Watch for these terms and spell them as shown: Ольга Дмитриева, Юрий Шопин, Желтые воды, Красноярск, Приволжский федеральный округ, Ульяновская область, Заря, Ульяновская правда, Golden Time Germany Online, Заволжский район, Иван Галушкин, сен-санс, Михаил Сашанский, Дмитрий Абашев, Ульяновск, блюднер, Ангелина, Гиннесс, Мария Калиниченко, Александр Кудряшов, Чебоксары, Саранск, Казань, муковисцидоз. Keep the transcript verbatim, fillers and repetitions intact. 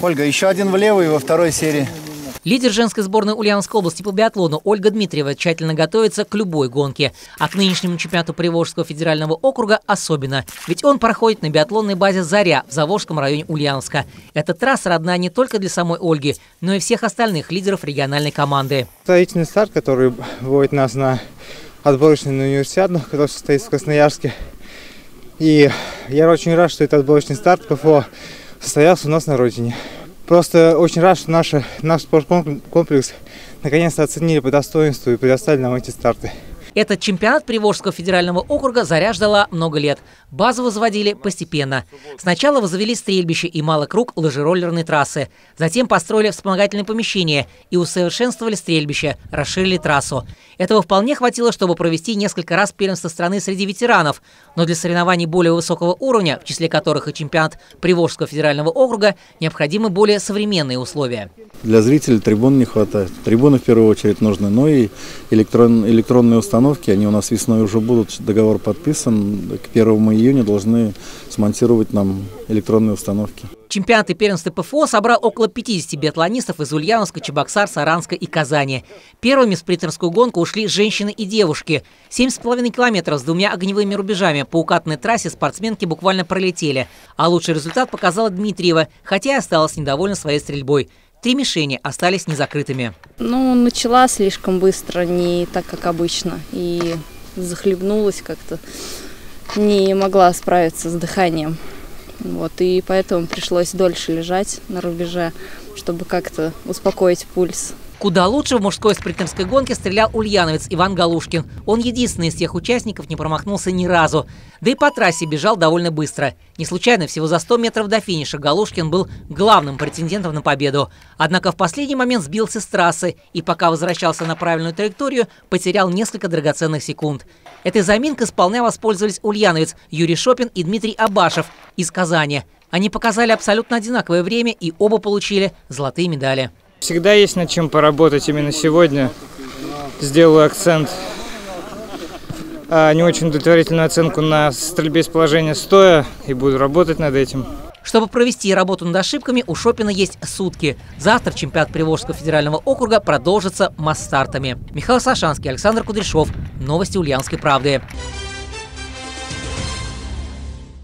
Ольга, еще один влево и во второй серии. Лидер женской сборной Ульяновской области по биатлону Ольга Дмитриева тщательно готовится к любой гонке. А к нынешнему чемпионату Приволжского федерального округа особенно. Ведь он проходит на биатлонной базе «Заря» в Заволжском районе Ульяновска. Эта трасса родна не только для самой Ольги, но и всех остальных лидеров региональной команды. Строительный старт, который вводит нас на отборочный на универсиаду, который состоится в Красноярске. И я очень рад, что этот отборочный старт ПФО состоялся у нас на родине. Просто очень рад, что наш, наш спорткомплекс наконец-то оценили по достоинству и предоставили нам эти старты. Этот чемпионат Приволжского федерального округа «Заря» ждала много лет. Базу возводили постепенно. Сначала возвели стрельбище и малокруг лыжероллерной трассы. Затем построили вспомогательные помещения и усовершенствовали стрельбище, расширили трассу. Этого вполне хватило, чтобы провести несколько раз первенство страны среди ветеранов. Но для соревнований более высокого уровня, в числе которых и чемпионат Приволжского федерального округа, необходимы более современные условия. Для зрителей трибун не хватает. Трибуны в первую очередь нужны, но и электрон, электронные установки. Они у нас весной уже будут, договор подписан, к первому июня должны смонтировать нам электронные установки. Чемпионат и первенство ПФО собрал около пятидесяти биатлонистов из Ульяновска, Чебоксар, Саранска и Казани. Первыми в спринтерскую гонку ушли женщины и девушки. семь с половиной километров с двумя огневыми рубежами по укатанной трассе спортсменки буквально пролетели. А лучший результат показала Дмитриева, хотя и осталась недовольна своей стрельбой. Три мишени остались незакрытыми. Ну, начала слишком быстро, не так, как обычно. И захлебнулась как-то, не могла справиться с дыханием. Вот, и поэтому пришлось дольше лежать на рубеже, чтобы как-то успокоить пульс. Куда лучше в мужской спринтерской гонке стрелял ульяновец Иван Галушкин. Он единственный из всех участников не промахнулся ни разу. Да и по трассе бежал довольно быстро. Не случайно всего за сто метров до финиша Галушкин был главным претендентом на победу. Однако в последний момент сбился с трассы и, пока возвращался на правильную траекторию, потерял несколько драгоценных секунд. Этой заминкой сполна воспользовались ульяновец Юрий Шопин и Дмитрий Абашев из Казани. Они показали абсолютно одинаковое время и оба получили золотые медали. Всегда есть над чем поработать. Именно сегодня сделаю акцент, а не очень удовлетворительную оценку на стрельбе с положения стоя, и буду работать над этим. Чтобы провести работу над ошибками, у Шопина есть сутки. Завтра чемпионат Приволжского федерального округа продолжится масс-стартами. Михаил Сашанский, Александр Кудряшов. Новости Ульяновской правды.